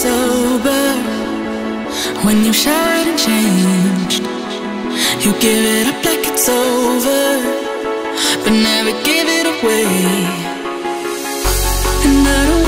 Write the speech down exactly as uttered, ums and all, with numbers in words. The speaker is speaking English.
sober. When you shine and changed, you give it up like it's over, but never give it away. And I don't